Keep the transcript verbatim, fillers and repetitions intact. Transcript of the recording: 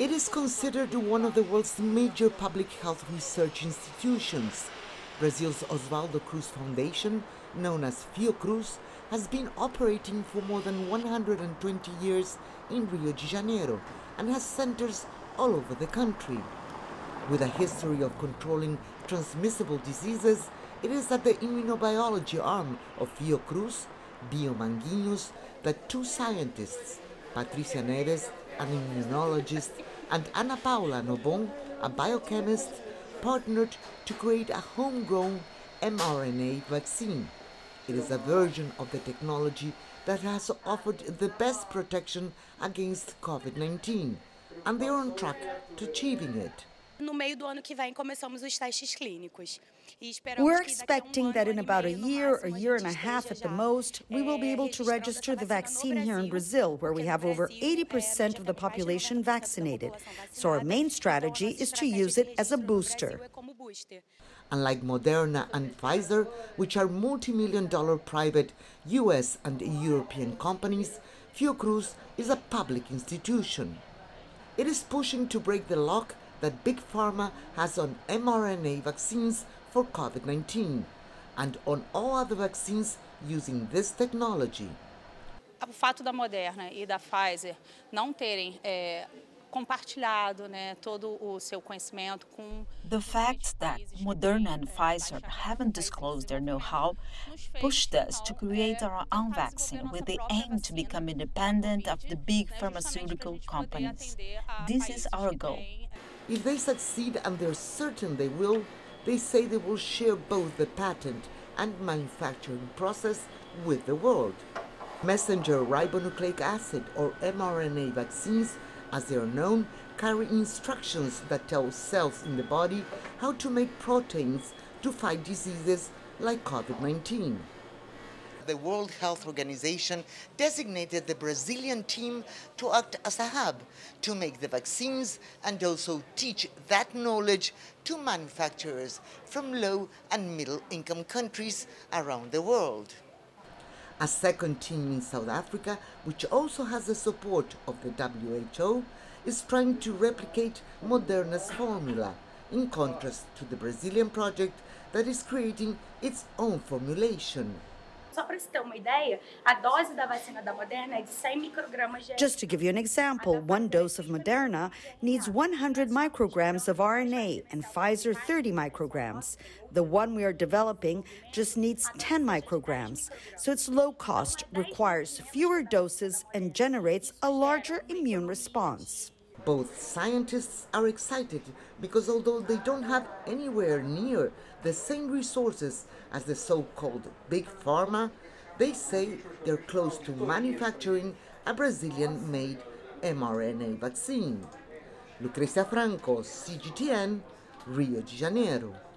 It is considered one of the world's major public health research institutions. Brazil's Oswaldo Cruz Foundation, known as Fiocruz, has been operating for more than one hundred twenty years in Rio de Janeiro and has centers all over the country. With a history of controlling transmissible diseases, it is at the immunobiology arm of Fiocruz, Bio Manguinhos, that two scientists, Patricia Neves, an immunologist, and Ana Paula Nobon, a biochemist, partnered to create a homegrown mRNA vaccine. It is a version of the technology that has offered the best protection against COVID nineteen, and they are on track to achieving it. We're expecting that in about a year, a year and a half at the most, we will be able to register the vaccine here in Brazil, where we have over eighty percent of the population vaccinated. So our main strategy is to use it as a booster. Unlike Moderna and Pfizer, which are multi-million dollar private U S and European companies, Fiocruz is a public institution. It is pushing to break the lock that Big Pharma has on mRNA vaccines for COVID nineteen and on all other vaccines using this technology. O fato da Moderna e da Pfizer não terem compartilhado, né, todo o seu conhecimento com the fact that Moderna and Pfizer haven't disclosed their know-how pushed us to create our own vaccine with the aim to become independent of the big pharmaceutical companies. This is our goal. If they succeed, and they're certain they will, they say they will share both the patent and manufacturing process with the world. Messenger ribonucleic acid, or mRNA vaccines, as they are known, carry instructions that tell cells in the body how to make proteins to fight diseases like COVID nineteen. The World Health Organization designated the Brazilian team to act as a hub to make the vaccines and also teach that knowledge to manufacturers from low and middle-income countries around the world. A second team in South Africa, which also has the support of the W H O, is trying to replicate Moderna's formula, in contrast to the Brazilian project that is creating its own formulation. Just to give you an example, one dose of Moderna needs one hundred micrograms of R N A and Pfizer thirty micrograms. The one we are developing just needs ten micrograms. So it's low cost, requires fewer doses, and generates a larger immune response. Both scientists are excited because although they don't have anywhere near the same resources as the so-called Big Pharma, they say they're close to manufacturing a Brazilian-made mRNA vaccine. Lucrecia Franco, C G T N, Rio de Janeiro.